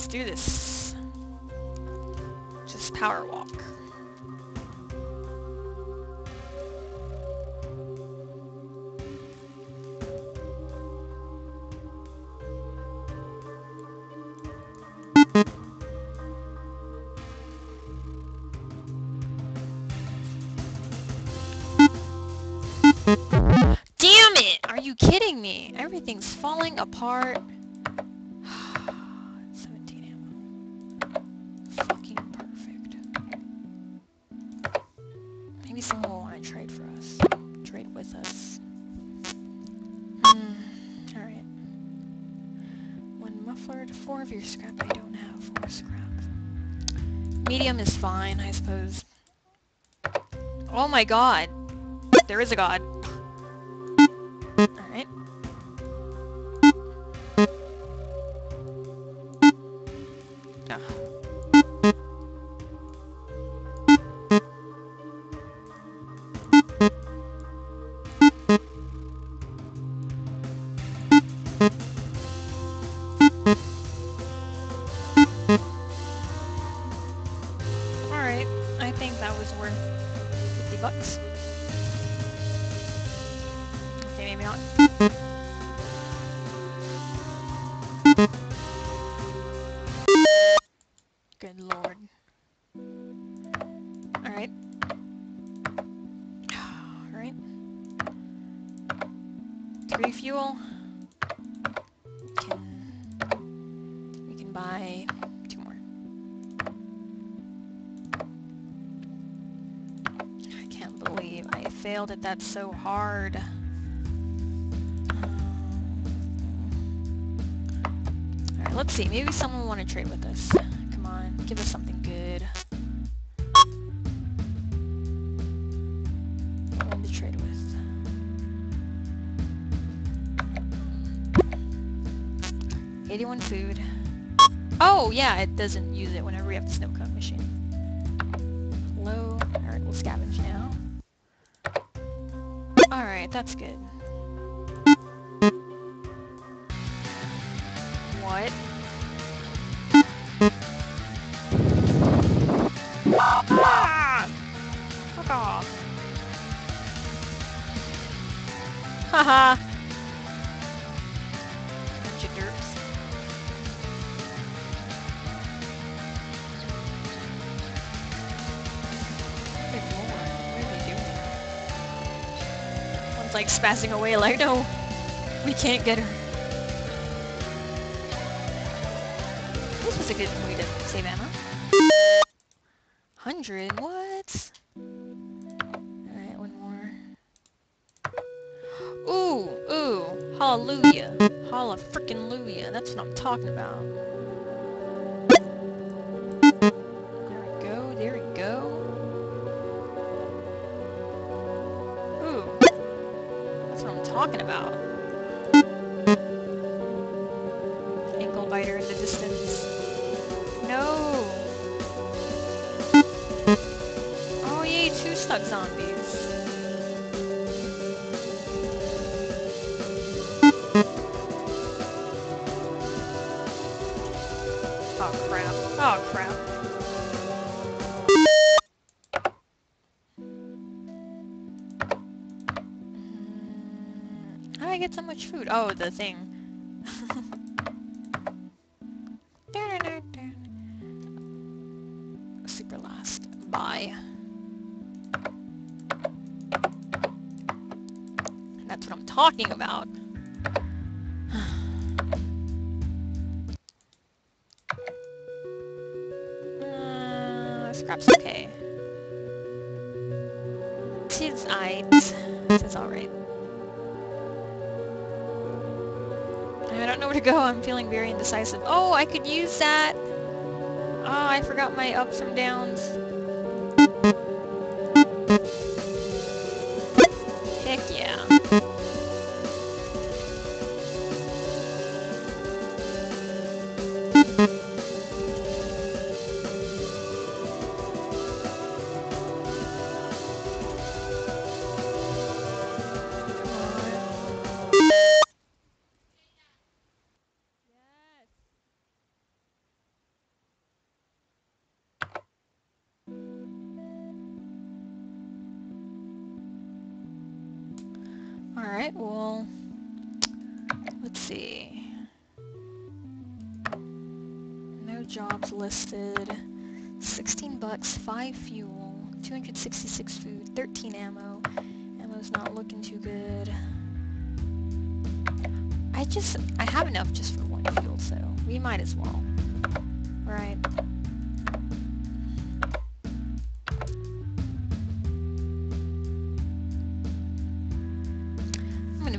Let's do this. Just power walk. Everything's falling apart. 17 ammo. Fucking perfect. Maybe someone will want to trade for us. Trade with us. Alright. One muffler to 4 of your scrap. I don't have 4 scrap. Medium is fine, I suppose. Oh my god. There is a god. That that's so hard. Alright, let's see. Maybe someone will want to trade with us. Come on, give us something good. One to trade with. 81 food. Oh, yeah, it doesn't use it whenever we have the snow cone machine. Low. Alright, we'll scavenge now. Alright, that's good. What? Ah! Fuck off. Haha. Bunch of derps. Good lord, what are they doing? Like spazzing away like, no, we can't get her. This was a good way to save ammo. 100, what? Alright, one more. Ooh, ooh, hallelujah. Holla frickin' lujah, that's what I'm talking about. Talking about ankle biter in the distance. No. Oh yay, 2 stuck zombies. Oh crap! Oh crap! Get so much food. Oh, the thing. Super lost. Bye. That's what I'm talking about. Scrap's okay. Tis I. It's alright. I don't know where to go. I'm feeling very indecisive. Oh, I could use that. Oh, I forgot my ups and downs. Heck yeah. right, well, let's see. No jobs listed. 16 bucks, 5 fuel, 266 food, 13 ammo. Ammo's not looking too good. I have enough just for one fuel, so we might as well. Right. I'm gonna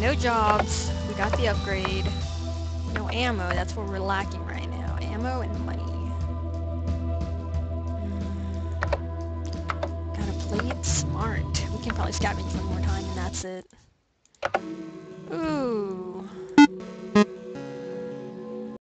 no jobs. We got the upgrade. No ammo. That's what we're lacking right now. Ammo and money. Gotta play it smart. We can probably scavenge one more time and that's it. Ooh.